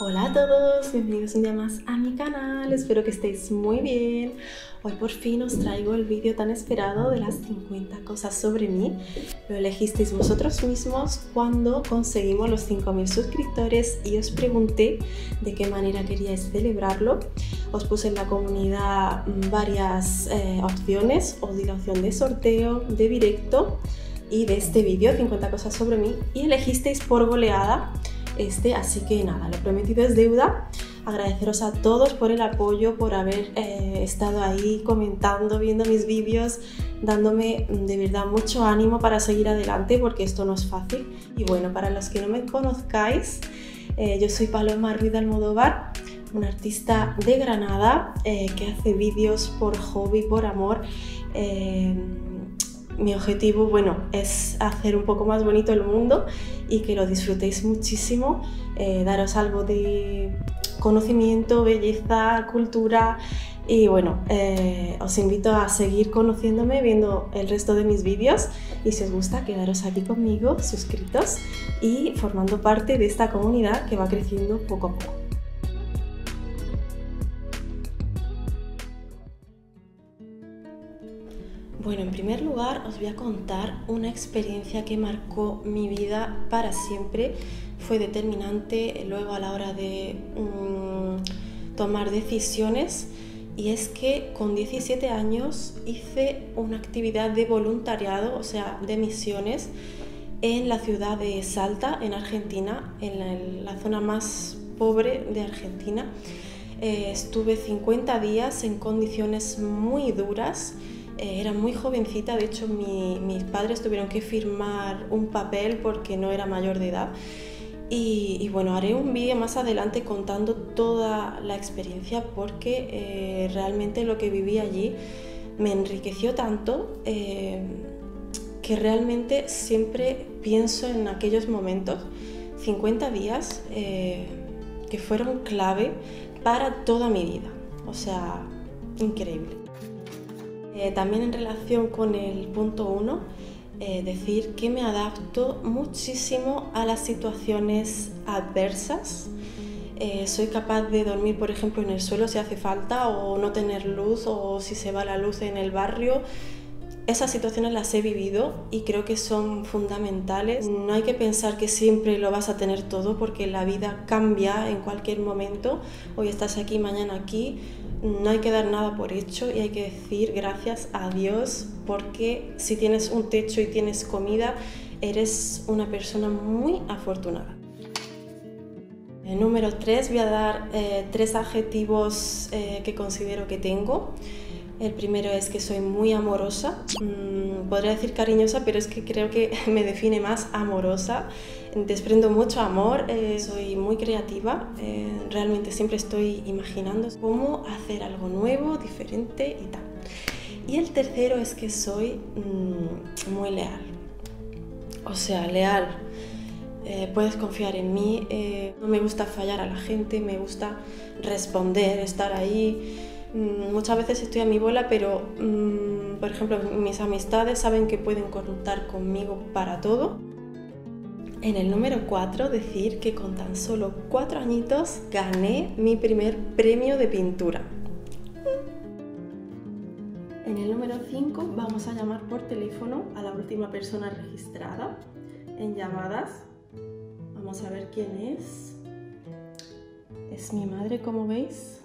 Hola a todos, bienvenidos un día más a mi canal, espero que estéis muy bien. Hoy por fin os traigo el vídeo tan esperado de las 50 cosas sobre mí. Lo elegisteis vosotros mismos cuando conseguimos los 5000 suscriptores y os pregunté de qué manera queríais celebrarlo. Os puse en la comunidad varias opciones, os di la opción de sorteo, de directo y de este vídeo, 50 cosas sobre mí, y elegisteis por goleada este, así que nada, lo prometido es deuda. Agradeceros a todos por el apoyo, por haber estado ahí comentando, viendo mis vídeos, dándome de verdad mucho ánimo para seguir adelante, porque esto no es fácil. Y bueno, para los que no me conozcáis, yo soy Paloma Ruiz de Almodóvar, una artista de Granada que hace vídeos por hobby, por amor. Mi objetivo, bueno, es hacer un poco más bonito el mundo y que lo disfrutéis muchísimo, daros algo de conocimiento, belleza, cultura y bueno, os invito a seguir conociéndome, viendo el resto de mis vídeos y si os gusta quedaros aquí conmigo, suscritos y formando parte de esta comunidad que va creciendo poco a poco. Bueno, en primer lugar os voy a contar una experiencia que marcó mi vida para siempre. Fue determinante luego a la hora de tomar decisiones, y es que con 17 años hice una actividad de voluntariado, o sea, de misiones, en la ciudad de Salta, en Argentina, en la zona más pobre de Argentina. Estuve 50 días en condiciones muy duras. Era muy jovencita, de hecho mis padres tuvieron que firmar un papel porque no era mayor de edad. Y bueno, haré un vídeo más adelante contando toda la experiencia, porque realmente lo que viví allí me enriqueció tanto que realmente siempre pienso en aquellos momentos, 50 días que fueron clave para toda mi vida, o sea, increíble. También en relación con el punto 1, decir que me adapto muchísimo a las situaciones adversas. Soy capaz de dormir, por ejemplo, en el suelo si hace falta, o no tener luz, o si se va la luz en el barrio. Esas situaciones las he vivido y creo que son fundamentales. No hay que pensar que siempre lo vas a tener todo, porque la vida cambia en cualquier momento. Hoy estás aquí, mañana aquí. No hay que dar nada por hecho y hay que decir gracias a Dios, porque si tienes un techo y tienes comida, eres una persona muy afortunada. El número 3, voy a dar 3 adjetivos que considero que tengo. El primero es que soy muy amorosa, podría decir cariñosa, pero es que creo que me define más amorosa. Desprendo mucho amor, soy muy creativa, realmente siempre estoy imaginando cómo hacer algo nuevo, diferente y tal. Y el tercero es que soy muy leal, o sea, leal. Puedes confiar en mí, no me gusta fallar a la gente, me gusta responder, estar ahí. Muchas veces estoy a mi bola, pero por ejemplo mis amistades saben que pueden contar conmigo para todo. En el número 4, decir que con tan solo 4 añitos gané mi primer premio de pintura. En el número 5, vamos a llamar por teléfono a la última persona registrada en llamadas. Vamos a ver quién es. Es mi madre, como veis.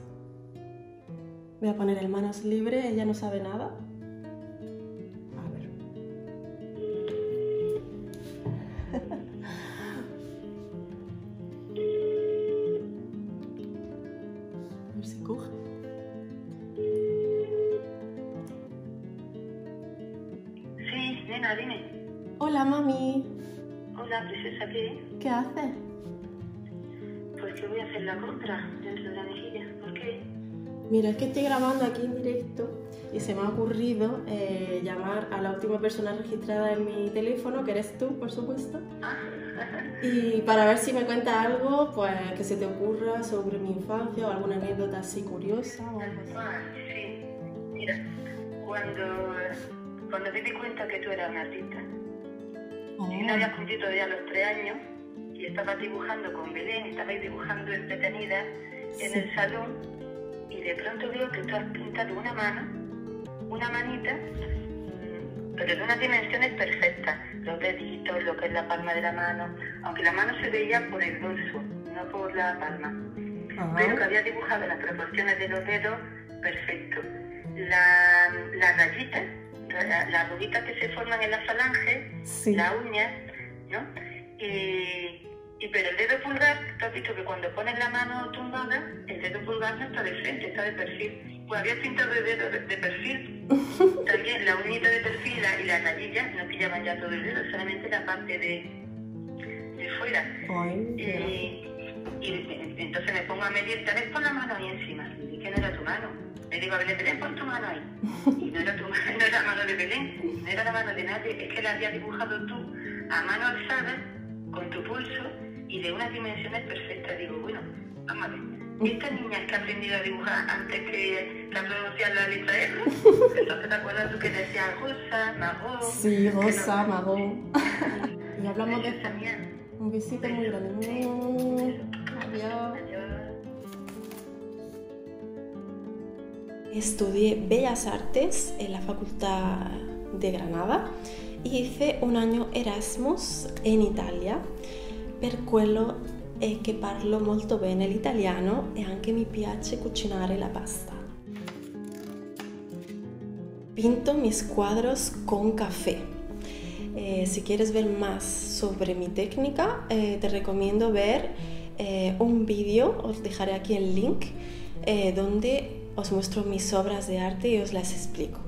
Voy a poner en manos libres, ella no sabe nada. A ver. A ver si coge. Sí, nena, dime. Hola, mami. Hola, princesa, ¿qué haces? Pues que voy a hacer la compra dentro de la mejilla. ¿Por qué? Mira, es que estoy grabando aquí en directo y se me ha ocurrido llamar a la última persona registrada en mi teléfono, que eres tú, por supuesto. Y para ver si me cuenta algo, pues, que se te ocurra sobre mi infancia o alguna anécdota así curiosa o algo así. Sí, mira, cuando me di cuenta que tú eras una artista, oh. Y me había cumplido ya los 3 años y y estaba dibujando con Belén, estabais dibujando entretenida en el salón, y de pronto veo que tú has pintado una mano, una manita, pero en unas dimensiones perfectas, los deditos, lo que es la palma de la mano, aunque la mano se veía por el dorso, no por la palma, pero que había dibujado las proporciones de los dedos perfecto, las rayitas, las rubitas que se forman en la falange, las uñas, ¿no? Y pero el dedo pulgar, tú has visto que cuando pones la mano tumbada, el dedo pulgar no está de frente, está de perfil. Pues habías pintado el dedo de perfil, también la uñita de perfil y las rayillas no pillaban ya todo el dedo, solamente la parte de fuera. Y entonces me pongo a medir, tal vez pon la mano ahí encima, y que no era tu mano. Le digo a Belén, Belén, pon tu mano ahí. Y no era tu mano, no era la mano de Belén, no era la mano de nadie, es que la habías dibujado tú a mano alzada, con tu pulso y de unas dimensiones perfectas. Digo, bueno, vamos a ver, esta niña que ha aprendido a dibujar antes que la pronunciar la letra R, entonces te acuerdas tú que decías rosa, marrón. Sí, rosa, marrón. Y hablamos de esta mía. Un besito muy grande. Adiós. Estudié Bellas Artes en la Facultad de Granada y hice un año Erasmus en Italia, per quello che parlo molto bene l'italiano e anche mi piace cucinare la pasta. Pinto mis cuadros con café. Si quieres ver más sobre mi técnica, te recomiendo ver un vídeo, os dejaré aquí el link, donde os muestro mis obras de arte y os las explico.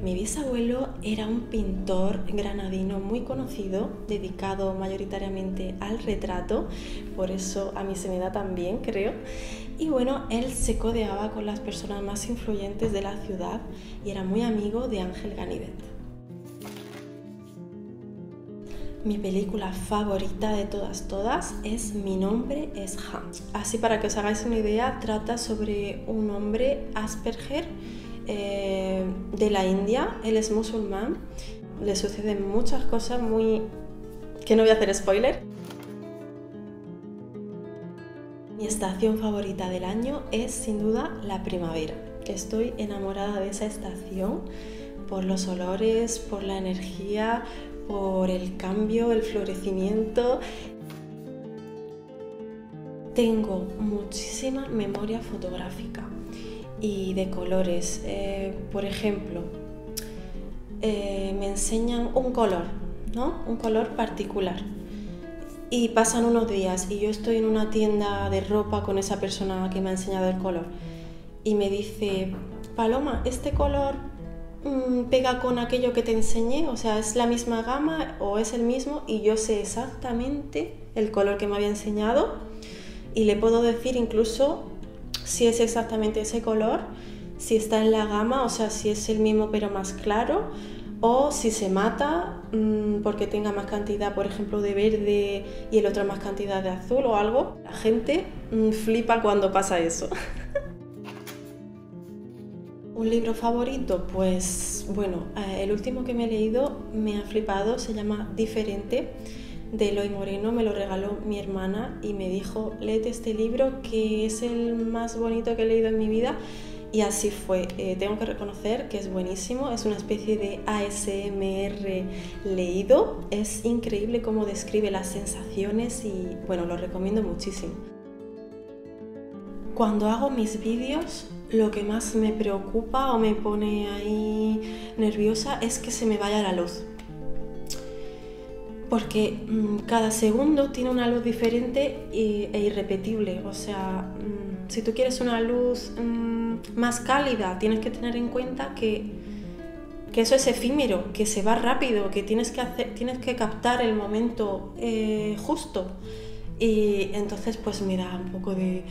Mi bisabuelo era un pintor granadino muy conocido, dedicado mayoritariamente al retrato, por eso a mí se me da también, creo. Y bueno, él se codeaba con las personas más influyentes de la ciudad y era muy amigo de Ángel Ganivet. Mi película favorita de todas es Mi nombre es Hans. Así para que os hagáis una idea, trata sobre un hombre Asperger, de la India, él es musulmán, le suceden muchas cosas muy... que no voy a hacer spoiler. Mi estación favorita del año es sin duda la primavera. Estoy enamorada de esa estación por los olores, por la energía, por el cambio, el florecimiento. Tengo muchísima memoria fotográfica y de colores. Por ejemplo, me enseñan un color, ¿no? Un color particular, y pasan unos días y yo estoy en una tienda de ropa con esa persona que me ha enseñado el color y me dice, Paloma, ¿este color pega con aquello que te enseñé? O sea, ¿es la misma gama o es el mismo? Y yo sé exactamente el color que me había enseñado y le puedo decir incluso si es exactamente ese color, si está en la gama, o sea, si es el mismo pero más claro, o si se mata porque tenga más cantidad, por ejemplo, de verde y el otro más cantidad de azul o algo. La gente flipa cuando pasa eso. ¿Un libro favorito? Pues bueno, el último que me he leído me ha flipado, se llama Diferente, de Eloy Moreno, me lo regaló mi hermana y me dijo, léete este libro que es el más bonito que he leído en mi vida, y así fue. Tengo que reconocer que es buenísimo, es una especie de ASMR leído, es increíble cómo describe las sensaciones y bueno, lo recomiendo muchísimo. Cuando hago mis vídeos, lo que más me preocupa o me pone ahí nerviosa es que se me vaya la luz, porque cada segundo tiene una luz diferente e irrepetible. O sea, si tú quieres una luz más cálida, tienes que tener en cuenta que eso es efímero, que se va rápido, que tienes que captar el momento justo. Y entonces pues me da un poco de...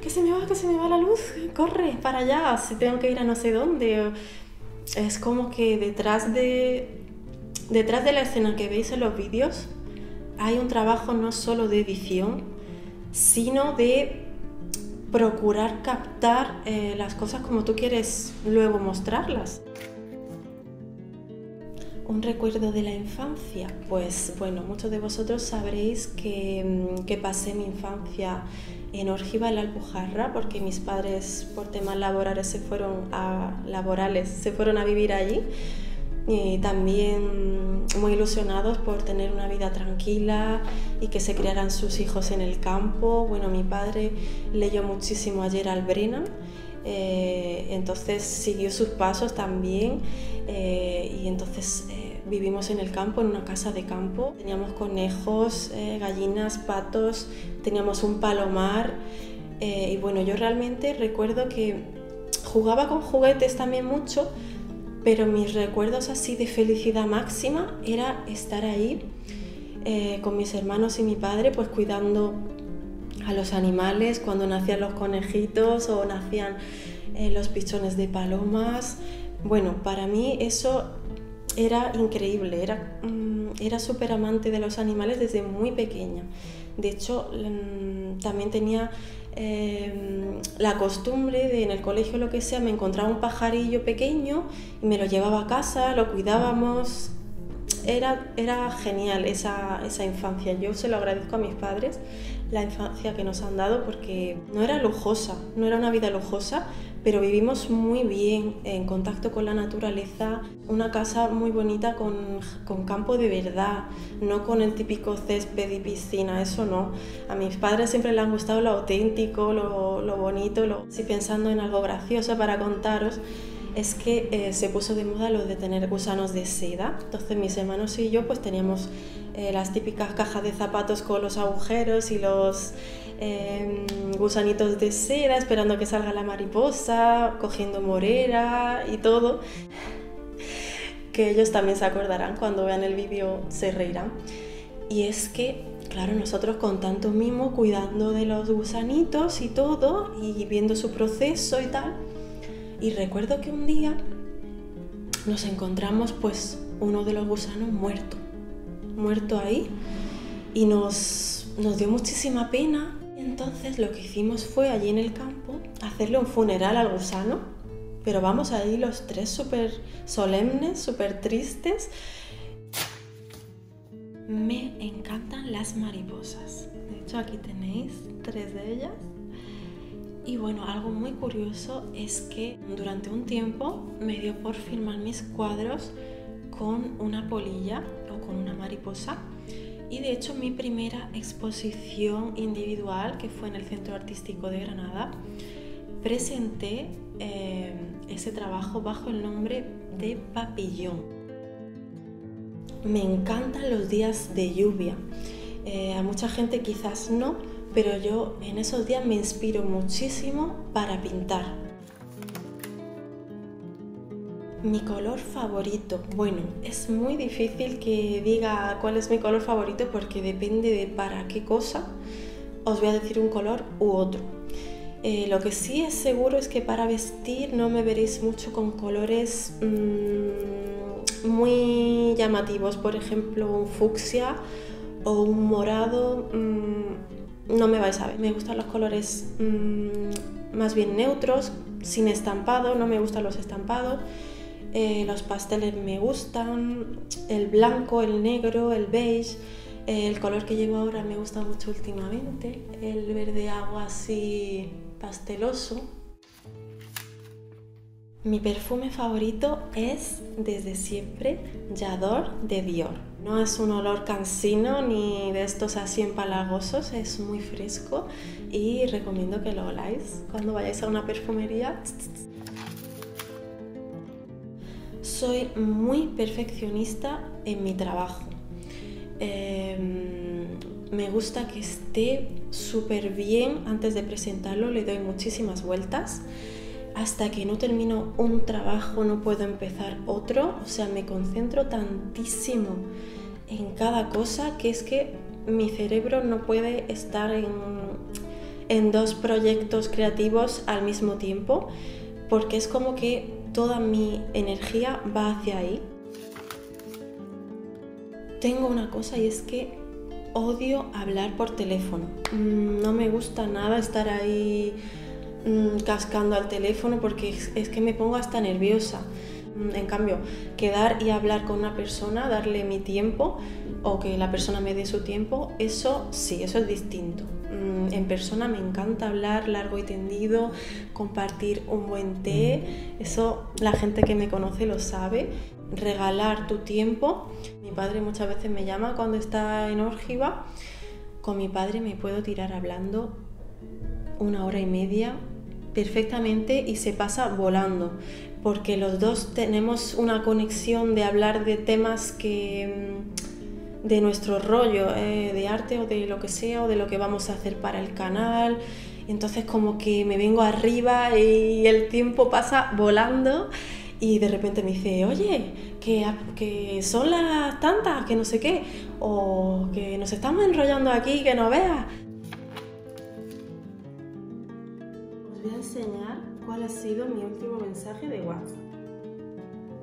que se me va la luz, corre para allá, si tengo que ir a no sé dónde. Es como que detrás de la escena que veis en los vídeos hay un trabajo no solo de edición, sino de procurar captar las cosas como tú quieres luego mostrarlas. Un recuerdo de la infancia, pues bueno, muchos de vosotros sabréis que pasé mi infancia en Orgiva, en la Alpujarra, porque mis padres por temas laborales se fueron a vivir allí, y también muy ilusionados por tener una vida tranquila y que se criaran sus hijos en el campo. Bueno, mi padre leyó muchísimo a Gerald Brenan, entonces siguió sus pasos también, y entonces vivimos en el campo, en una casa de campo. Teníamos conejos, gallinas, patos, teníamos un palomar, y bueno, yo realmente recuerdo que jugaba con juguetes también mucho, pero mis recuerdos así de felicidad máxima era estar ahí con mis hermanos y mi padre, pues cuidando a los animales, cuando nacían los conejitos o nacían los pichones de palomas. Bueno, para mí eso era increíble, era súper amante de los animales desde muy pequeña. De hecho, también tenía la costumbre de en el colegio, lo que sea, me encontraba un pajarillo pequeño y me lo llevaba a casa, lo cuidábamos. Era genial esa infancia. Yo se lo agradezco a mis padres, la infancia que nos han dado, porque no era lujosa, no era una vida lujosa, pero vivimos muy bien, en contacto con la naturaleza. Una casa muy bonita con campo de verdad, no con el típico césped y piscina, eso no. A mis padres siempre les han gustado lo auténtico, lo bonito. Si pensando en algo gracioso para contaros, es que se puso de moda lo de tener gusanos de seda. Entonces mis hermanos y yo pues teníamos las típicas cajas de zapatos con los agujeros y los gusanitos de seda, esperando que salga la mariposa, cogiendo morera y todo, que ellos también se acordarán, cuando vean el vídeo se reirán. Y es que, claro, nosotros con tanto mimo, cuidando de los gusanitos y todo, y viendo su proceso y tal. Y recuerdo que un día nos encontramos pues uno de los gusanos muerto ahí, y nos dio muchísima pena. Entonces lo que hicimos fue, allí en el campo, hacerle un funeral al gusano, pero vamos, ahí los tres súper solemnes, súper tristes. Me encantan las mariposas, de hecho aquí tenéis tres de ellas. Y bueno, algo muy curioso es que durante un tiempo me dio por firmar mis cuadros con una polilla o con una mariposa. Y de hecho mi primera exposición individual, que fue en el Centro Artístico de Granada, presenté ese trabajo bajo el nombre de Papillón. Me encantan los días de lluvia. A mucha gente quizás no, pero yo en esos días me inspiro muchísimo para pintar. Mi color favorito, bueno, es muy difícil que diga cuál es mi color favorito, porque depende de para qué cosa os voy a decir un color u otro. Lo que sí es seguro es que para vestir no me veréis mucho con colores muy llamativos, por ejemplo un fucsia o un morado. No me vais a ver. Me gustan los colores más bien neutros, sin estampado. No me gustan los estampados. Los pasteles me gustan, el blanco, el negro, el beige. El color que llevo ahora me gusta mucho últimamente, el verde agua así pasteloso. Mi perfume favorito es, desde siempre, J'adore de Dior. No es un olor cansino ni de estos así empalagosos, es muy fresco y recomiendo que lo oláis cuando vayáis a una perfumería. Soy muy perfeccionista en mi trabajo. Me gusta que esté súper bien antes de presentarlo, le doy muchísimas vueltas. Hasta que no termino un trabajo no puedo empezar otro, o sea, me concentro tantísimo en cada cosa que es que mi cerebro no puede estar en dos proyectos creativos al mismo tiempo, porque es como que toda mi energía va hacia ahí. Tengo una cosa, y es que odio hablar por teléfono. No me gusta nada estar ahí cascando al teléfono, porque es que me pongo hasta nerviosa. En cambio, quedar y hablar con una persona, darle mi tiempo o que la persona me dé su tiempo, eso sí, eso es distinto. En persona me encanta hablar largo y tendido, compartir un buen té, eso la gente que me conoce lo sabe. Regalar tu tiempo. Mi padre muchas veces me llama cuando está en Orgiva. Con mi padre me puedo tirar hablando 1 hora y media perfectamente y se pasa volando, porque los dos tenemos una conexión de hablar de temas que de nuestro rollo, de arte o de lo que sea, o de lo que vamos a hacer para el canal. Entonces como que me vengo arriba y el tiempo pasa volando y de repente me dice, oye, que son las tantas, que no sé qué, o que nos estamos enrollando aquí, que no veas. Os voy a enseñar cuál ha sido mi último mensaje de WhatsApp.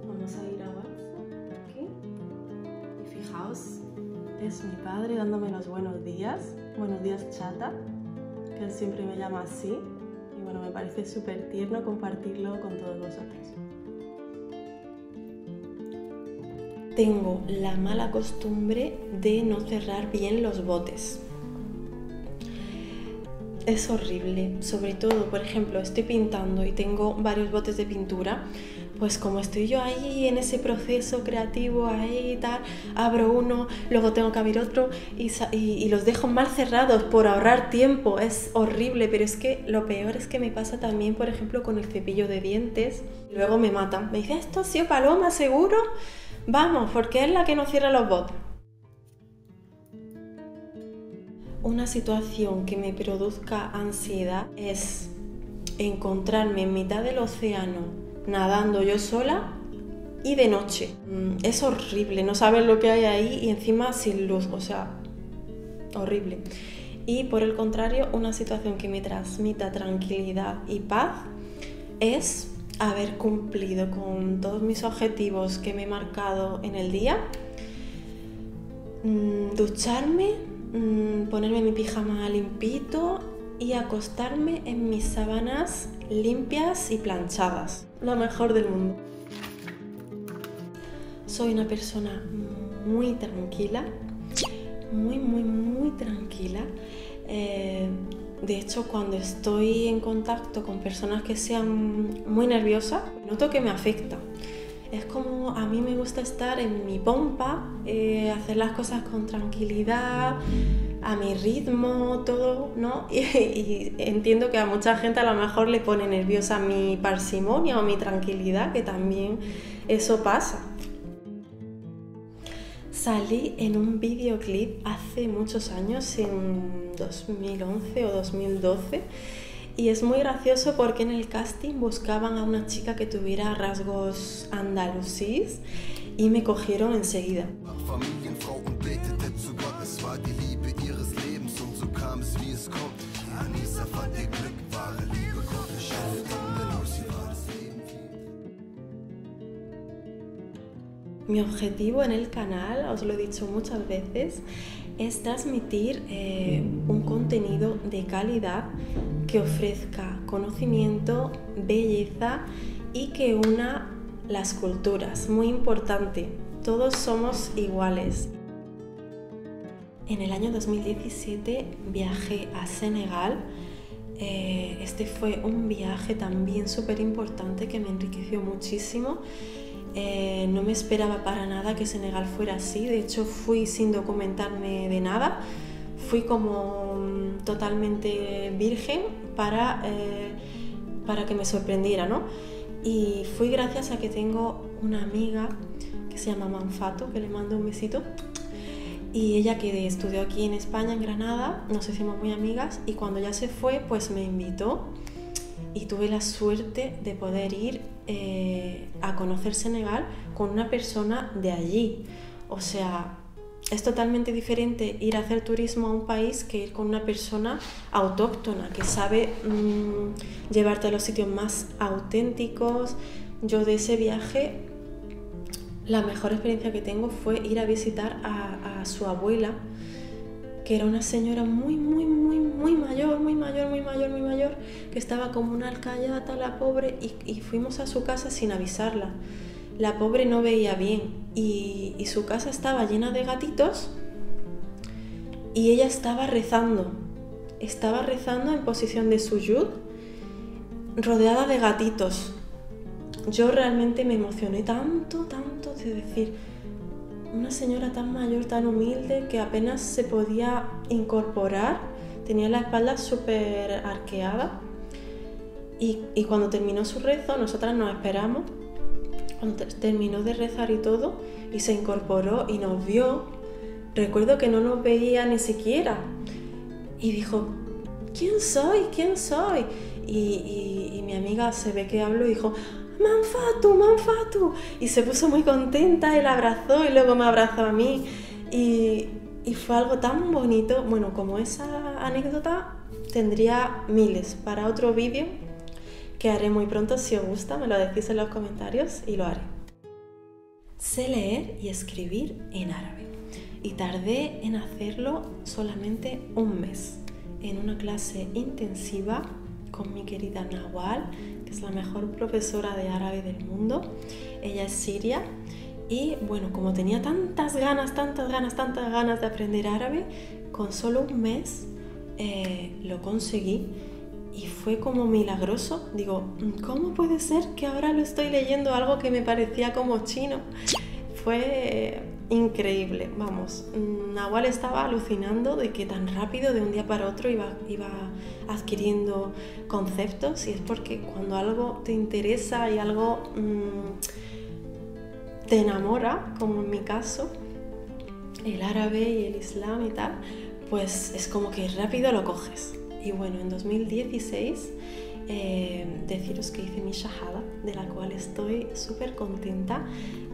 Vamos a ir a WhatsApp, aquí, y fijaos, es mi padre dándome los buenos días chata, que él siempre me llama así, y bueno, me parece súper tierno compartirlo con todos vosotros. Tengo la mala costumbre de no cerrar bien los botes. Es horrible, sobre todo, por ejemplo, estoy pintando y tengo varios botes de pintura, pues como estoy yo ahí en ese proceso creativo, ahí tal, abro uno, luego tengo que abrir otro y los dejo mal cerrados por ahorrar tiempo. Es horrible, pero es que lo peor es que me pasa también, por ejemplo, con el cepillo de dientes. Luego me matan, me dicen, esto ha sido Paloma, seguro. Vamos, porque es la que no cierra los botes. Una situación que me produzca ansiedad es encontrarme en mitad del océano nadando yo sola y de noche. Es horrible, no sabes lo que hay ahí y encima sin luz, o sea, horrible. Y por el contrario, una situación que me transmita tranquilidad y paz es haber cumplido con todos mis objetivos que me he marcado en el día, ducharme, ponerme mi pijama limpito y acostarme en mis sábanas limpias y planchadas. Lo mejor del mundo. Soy una persona muy tranquila, muy tranquila. De hecho, cuando estoy en contacto con personas que sean muy nerviosas, noto que me afecta. Es como a mí me gusta estar en mi pompa, hacer las cosas con tranquilidad, a mi ritmo, todo, ¿no? Y entiendo que a mucha gente a lo mejor le pone nerviosa mi parsimonia o mi tranquilidad, que también eso pasa. Salí en un videoclip hace muchos años, en 2011 o 2012, y es muy gracioso porque en el casting buscaban a una chica que tuviera rasgos andalusíes y me cogieron enseguida. Mi objetivo en el canal, os lo he dicho muchas veces, es transmitir un contenido de calidad que ofrezca conocimiento, belleza y que una las culturas. Muy importante, todos somos iguales. En el año 2017 viajé a Senegal. Este fue un viaje también súper importante que me enriqueció muchísimo. No me esperaba para nada que Senegal fuera así, de hecho fui sin documentarme de nada, fui como totalmente virgen para que me sorprendiera, ¿no? Y fui gracias a que tengo una amiga que se llama Manfatou, que le mando un besito, y ella que estudió aquí en España, en Granada, nos hicimos muy amigas y cuando ya se fue pues me invitó. Y tuve la suerte de poder ir a conocer Senegal con una persona de allí. O sea, es totalmente diferente ir a hacer turismo a un país que ir con una persona autóctona que sabe llevarte a los sitios más auténticos. Yo de ese viaje, la mejor experiencia que tengo fue ir a visitar a su abuela, que era una señora muy mayor, que estaba como una alcayata, la pobre, y fuimos a su casa sin avisarla. la pobre no veía bien y su casa estaba llena de gatitos y ella estaba rezando en posición de sujud, rodeada de gatitos. Yo realmente me emocioné tanto, tanto, de decir, una señora tan mayor, tan humilde, que apenas se podía incorporar, tenía la espalda súper arqueada. Y cuando terminó su rezo, nosotras nos esperamos, cuando terminó de rezar y todo, y se incorporó y nos vio, recuerdo que no nos veía ni siquiera, y dijo, ¿quién soy? ¿Quién soy? Y mi amiga se ve que habló y dijo, Manfatou, Manfatou, y se puso muy contenta, él abrazó y luego me abrazó a mí y fue algo tan bonito. Bueno, como esa anécdota tendría miles para otro vídeo que haré muy pronto. Si os gusta me lo decís en los comentarios y lo haré. Sé leer y escribir en árabe y tardé en hacerlo solamente un mes en una clase intensiva con mi querida Nawal, que es la mejor profesora de árabe del mundo. Ella es siria y bueno, como tenía tantas ganas de aprender árabe, con solo un mes lo conseguí y fue como milagroso. Digo, ¿cómo puede ser que ahora lo estoy leyendo algo que me parecía como chino? Fue increíble, vamos, Nawal estaba alucinando de que tan rápido de un día para otro iba adquiriendo conceptos, y es porque cuando algo te interesa y algo te enamora, como en mi caso, el árabe y el islam y tal, pues es como que rápido lo coges. Y bueno, en 2016 deciros que hice mi shahada, de la cual estoy súper contenta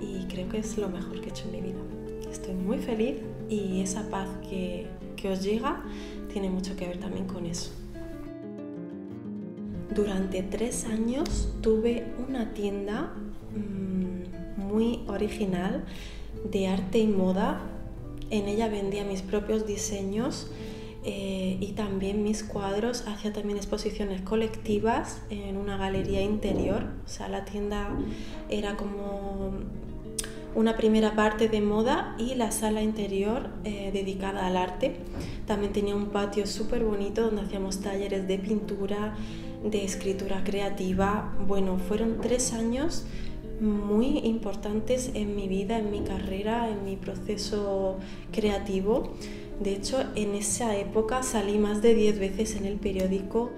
y creo que es lo mejor que he hecho en mi vida. Estoy muy feliz y esa paz que os llega tiene mucho que ver también con eso. Durante 3 años tuve una tienda muy original de arte y moda. En ella vendía mis propios diseños y también mis cuadros, hacía también exposiciones colectivas en una galería interior. O sea, la tienda era como una primera parte de moda y la sala interior dedicada al arte. También tenía un patio súper bonito donde hacíamos talleres de pintura, de escritura creativa. Bueno, fueron 3 años muy importantes en mi vida, en mi carrera, en mi proceso creativo. De hecho, en esa época salí más de 10 veces en el periódico.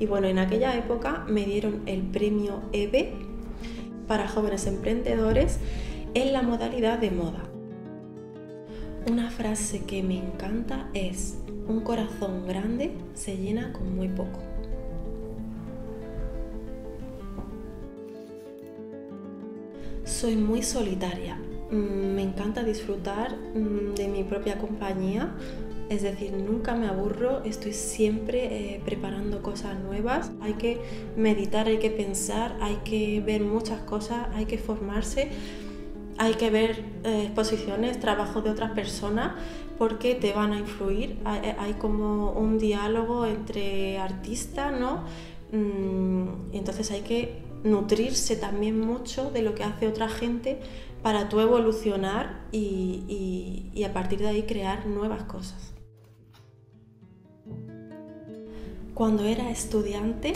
Y bueno, en aquella época me dieron el premio EVE para jóvenes emprendedores en la modalidad de moda. Una frase que me encanta es: un corazón grande se llena con muy poco. Soy muy solitaria, me encanta disfrutar de mi propia compañía, es decir, nunca me aburro, estoy siempre preparando cosas nuevas. Hay que meditar, hay que pensar, hay que ver muchas cosas, hay que formarse, hay que ver exposiciones, trabajos de otras personas, porque te van a influir. Hay como un diálogo entre artistas, ¿no? Entonces hay que nutrirse también mucho de lo que hace otra gente para tú evolucionar y a partir de ahí crear nuevas cosas. Cuando era estudiante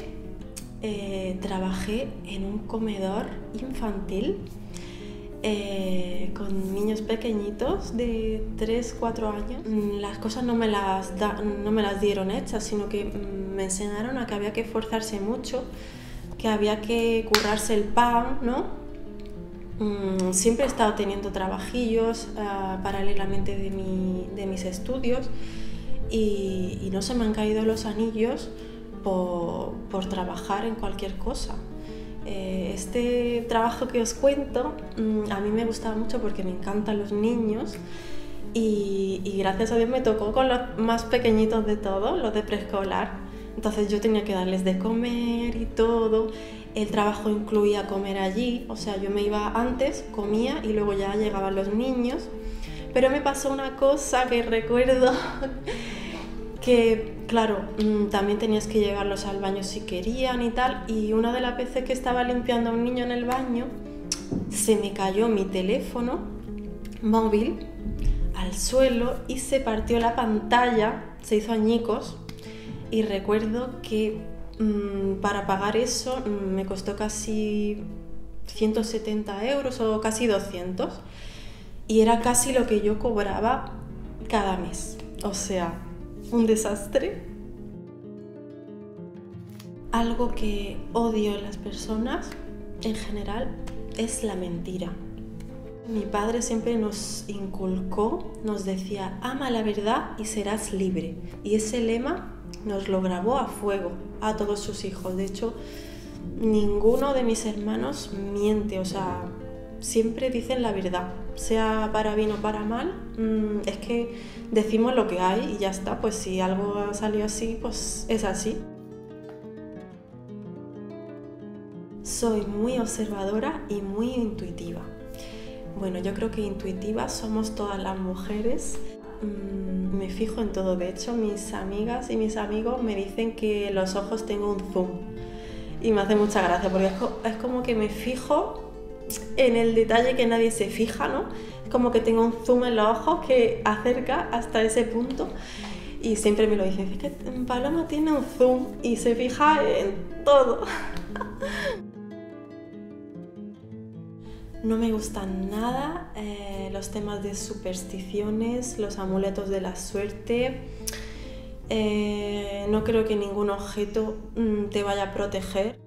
trabajé en un comedor infantil con niños pequeñitos de 3-4 años. Las cosas no me las dieron hechas, sino que me enseñaron a que había que esforzarse mucho, que había que currarse el pan, ¿no? Siempre he estado teniendo trabajillos paralelamente de mis estudios y no se me han caído los anillos por trabajar en cualquier cosa. Este trabajo que os cuento a mí me gustaba mucho porque me encantan los niños y gracias a Dios me tocó con los más pequeñitos de todos, los de preescolar. Entonces yo tenía que darles de comer y todo, el trabajo incluía comer allí, o sea, yo me iba antes, comía y luego ya llegaban los niños. Pero me pasó una cosa que recuerdo que claro, también tenías que llevarlos al baño si querían y tal, y una de las veces que estaba limpiando a un niño en el baño, se me cayó mi teléfono móvil al suelo y se partió la pantalla, se hizo añicos, y recuerdo que para pagar eso me costó casi 170 euros o casi 200, y era casi lo que yo cobraba cada mes, o sea, un desastre. Algo que odio en las personas en general es la mentira. Mi padre siempre nos inculcó, nos decía, ama la verdad y serás libre. Y ese lema nos lo grabó a fuego a todos sus hijos. De hecho, ninguno de mis hermanos miente, o sea, siempre dicen la verdad. Sea para bien o para mal, es que decimos lo que hay y ya está. Pues si algo ha salido así, pues es así. Soy muy observadora y muy intuitiva. Bueno, yo creo que intuitivas somos todas las mujeres. Me fijo en todo. De hecho, mis amigas y mis amigos me dicen que en los ojos tengo un zoom. Y me hace mucha gracia porque es como que me fijo en el detalle que nadie se fija, ¿no? Es como que tengo un zoom en los ojos que acerca hasta ese punto. Y siempre me lo dicen, es que Paloma tiene un zoom y se fija en todo. No me gustan nada los temas de supersticiones, los amuletos de la suerte. No creo que ningún objeto te vaya a proteger.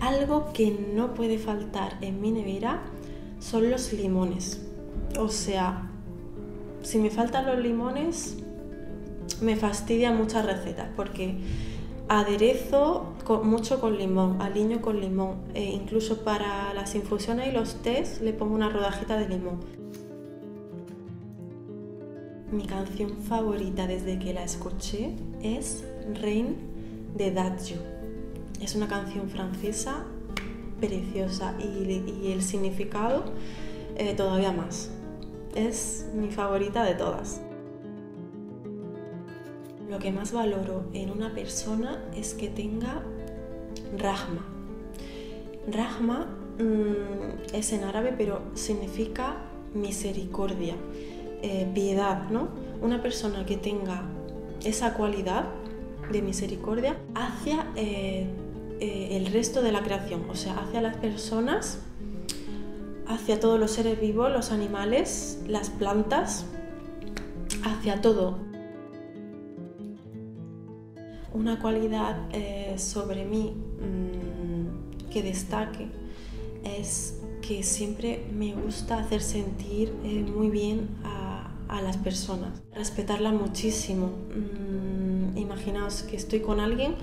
Algo que no puede faltar en mi nevera son los limones. O sea, si me faltan los limones, me fastidian muchas recetas porque aderezo mucho con limón, aliño con limón. Incluso para las infusiones y los tés le pongo una rodajita de limón. Mi canción favorita desde que la escuché es Rain de Daft Punk. Es una canción francesa preciosa y el significado todavía más. Es mi favorita de todas. Lo que más valoro en una persona es que tenga rahma. Rahma es en árabe, pero significa misericordia, piedad, ¿no? Una persona que tenga esa cualidad de misericordia hacia el resto de la creación, o sea, hacia las personas, hacia todos los seres vivos, los animales, las plantas, hacia todo. Una cualidad sobre mí que destaque es que siempre me gusta hacer sentir muy bien a las personas, respetarla muchísimo. Imaginaos que estoy con alguien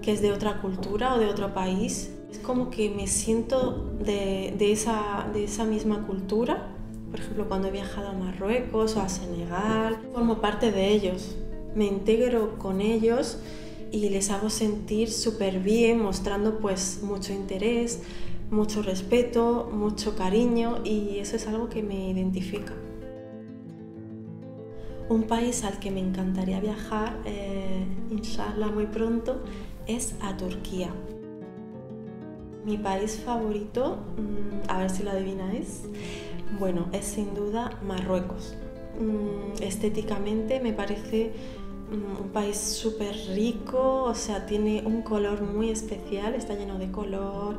que es de otra cultura o de otro país. Es como que me siento de esa misma cultura. Por ejemplo, cuando he viajado a Marruecos o a Senegal, formo parte de ellos. Me integro con ellos y les hago sentir súper bien, mostrando pues mucho interés, mucho respeto, mucho cariño, y eso es algo que me identifica. Un país al que me encantaría viajar, inshallah muy pronto, es a Turquía. Mi país favorito, a ver si lo adivináis, bueno, es sin duda Marruecos. Estéticamente me parece un país súper rico, o sea, tiene un color muy especial, está lleno de color.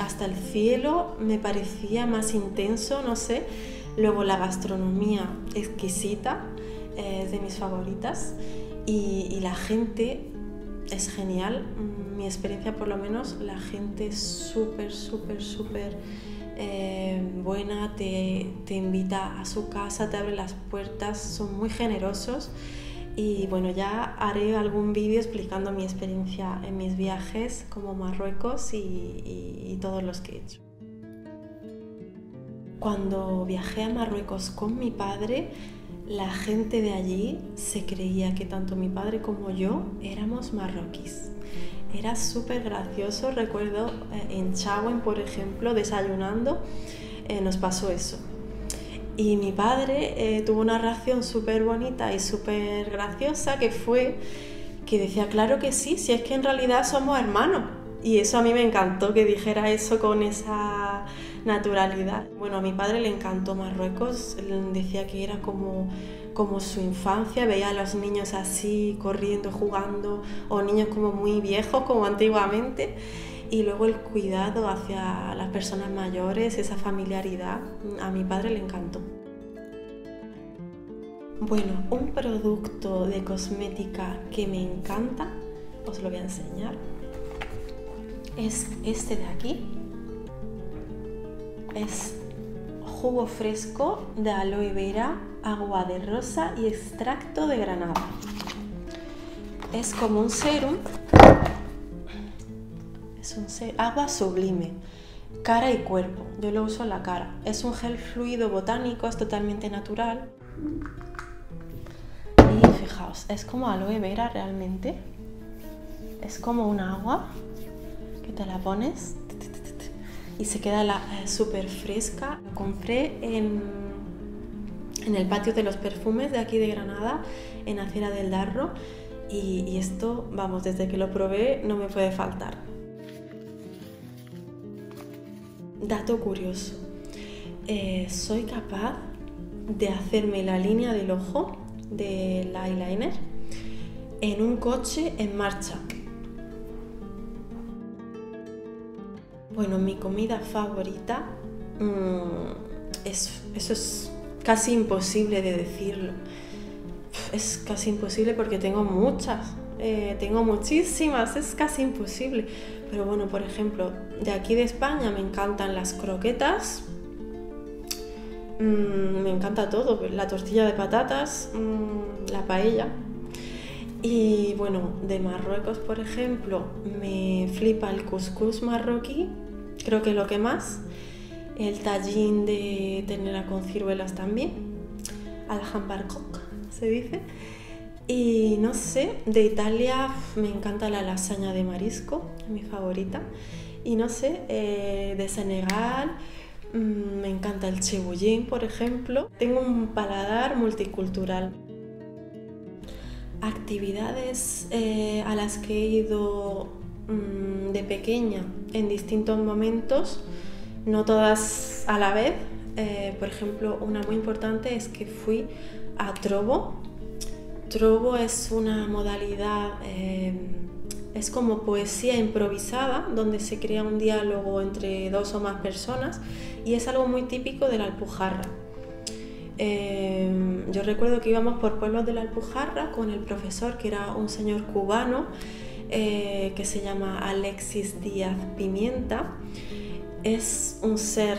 Hasta el cielo me parecía más intenso, no sé. Luego la gastronomía exquisita, es de mis favoritas, y la gente es genial. Mi experiencia, por lo menos, la gente es súper buena, te invita a su casa, te abre las puertas, son muy generosos. Y bueno, ya haré algún vídeo explicando mi experiencia en mis viajes como Marruecos y todos los que he hecho. Cuando viajé a Marruecos con mi padre, la gente de allí se creía que tanto mi padre como yo éramos marroquíes. Era súper gracioso. Recuerdo en Chauen, por ejemplo, desayunando, nos pasó eso. Y mi padre tuvo una reacción súper bonita y súper graciosa, que fue que decía, claro que sí, si es que en realidad somos hermanos. Y eso a mí me encantó, que dijera eso con esa naturalidad. Bueno, a mi padre le encantó Marruecos, decía que era como su infancia, veía a los niños así, corriendo, jugando, o niños como muy viejos, como antiguamente. Y luego el cuidado hacia las personas mayores, esa familiaridad, a mi padre le encantó. Bueno, un producto de cosmética que me encanta, os lo voy a enseñar, es este de aquí. Es jugo fresco de aloe vera, agua de rosa y extracto de granada. Es como un serum. Es un agua sublime, cara y cuerpo. Yo lo uso en la cara. Es un gel fluido botánico, es totalmente natural. Y fijaos, es como aloe vera realmente. Es como un agua que te la pones y se queda súper fresca. Lo compré en el Patio de los Perfumes de aquí de Granada, en Acera del Darro. Y esto, vamos, desde que lo probé no me puede faltar. Dato curioso, soy capaz de hacerme la línea del ojo del eyeliner en un coche en marcha. Bueno, mi comida favorita, eso es casi imposible de decirlo. Es casi imposible porque tengo muchas. Tengo muchísimas, es casi imposible. Pero bueno, por ejemplo, de aquí de España me encantan las croquetas, me encanta todo, la tortilla de patatas, la paella. Y bueno, de Marruecos, por ejemplo, me flipa el cuscús marroquí, creo que lo que más, el tajín de ternera con ciruelas también, al hambarcock se dice. Y no sé, de Italia me encanta la lasaña de marisco, mi favorita. Y no sé, de Senegal me encanta el chebouillin, por ejemplo. Tengo un paladar multicultural. Actividades a las que he ido de pequeña en distintos momentos, no todas a la vez. Por ejemplo, una muy importante es que fui a Trobo. Trobo es una modalidad, es como poesía improvisada, donde se crea un diálogo entre dos o más personas, y es algo muy típico de la Alpujarra. Yo recuerdo que íbamos por pueblos de la Alpujarra con el profesor, que era un señor cubano, que se llama Alexis Díaz Pimienta. Es un ser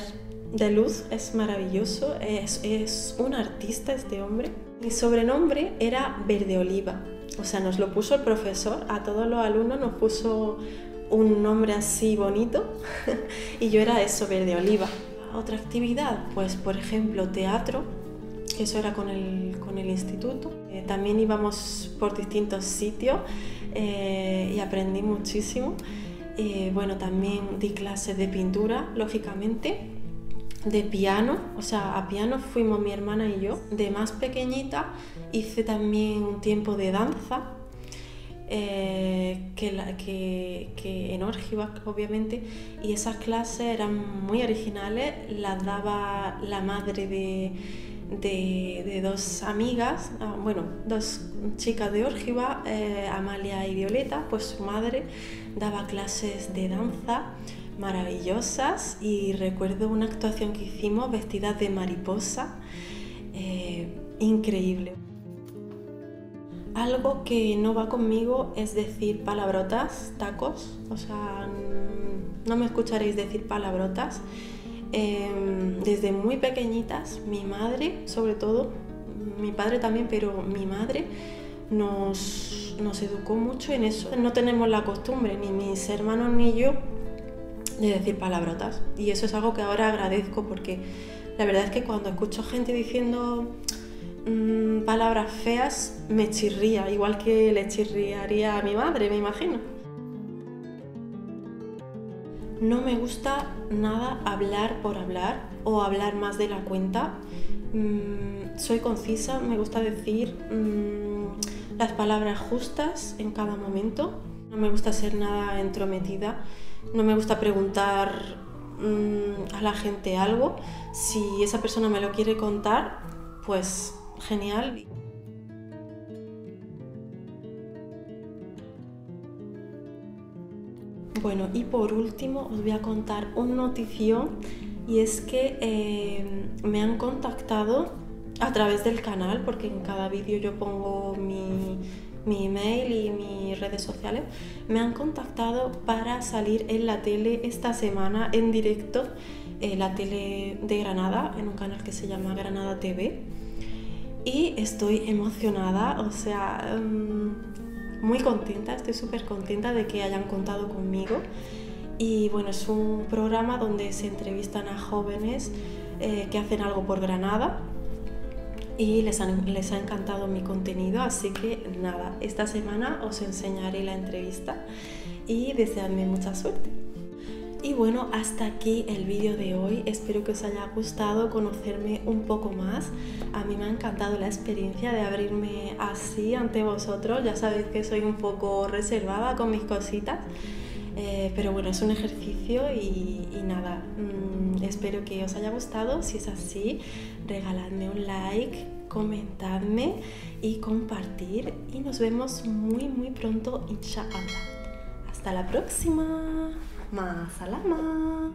de luz, es maravilloso, es un artista este hombre. Mi sobrenombre era Verde Oliva, o sea, nos lo puso el profesor, a todos los alumnos nos puso un nombre así bonito y yo era eso, Verde Oliva. Otra actividad, pues por ejemplo teatro, eso era con el instituto. También íbamos por distintos sitios y aprendí muchísimo. Bueno, también di clases de pintura, lógicamente. De piano, o sea, a piano fuimos mi hermana y yo. De más pequeñita hice también un tiempo de danza, que en Orgiva, obviamente, y esas clases eran muy originales, las daba la madre de dos amigas, bueno, dos chicas de Orgiva, Amalia y Violeta. Pues su madre daba clases de danza maravillosas, y recuerdo una actuación que hicimos vestidas de mariposa, increíble. Algo que no va conmigo es decir palabrotas, tacos, o sea, no me escucharéis decir palabrotas. Desde muy pequeñitas, mi madre, sobre todo, mi padre también, pero mi madre nos educó mucho en eso. No tenemos la costumbre, ni mis hermanos ni yo, de decir palabrotas, y eso es algo que ahora agradezco, porque la verdad es que cuando escucho gente diciendo palabras feas me chirría, igual que le chirriaría a mi madre, me imagino. No me gusta nada hablar por hablar o hablar más de la cuenta. soy concisa, me gusta decir las palabras justas en cada momento. No me gusta ser nada entrometida, no me gusta preguntar a la gente algo. Si esa persona me lo quiere contar, pues genial. Bueno, y por último os voy a contar una notición, y es que me han contactado a través del canal, porque en cada vídeo yo pongo mi email y mis redes sociales. Me han contactado para salir en la tele esta semana en directo, la tele de Granada, en un canal que se llama Granada TV, y estoy emocionada, o sea, muy contenta, estoy súper contenta de que hayan contado conmigo. Y bueno, es un programa donde se entrevistan a jóvenes que hacen algo por Granada, y les ha encantado mi contenido, así que nada, esta semana os enseñaré la entrevista y deseadme mucha suerte. Y bueno, hasta aquí el vídeo de hoy, espero que os haya gustado conocerme un poco más. A mí me ha encantado la experiencia de abrirme así ante vosotros, ya sabéis que soy un poco reservada con mis cositas, pero bueno, es un ejercicio y nada, espero que os haya gustado. Si es así, regaladme un like, comentadme y compartir, y nos vemos muy muy pronto, inshallah. Hasta la próxima, ma salama.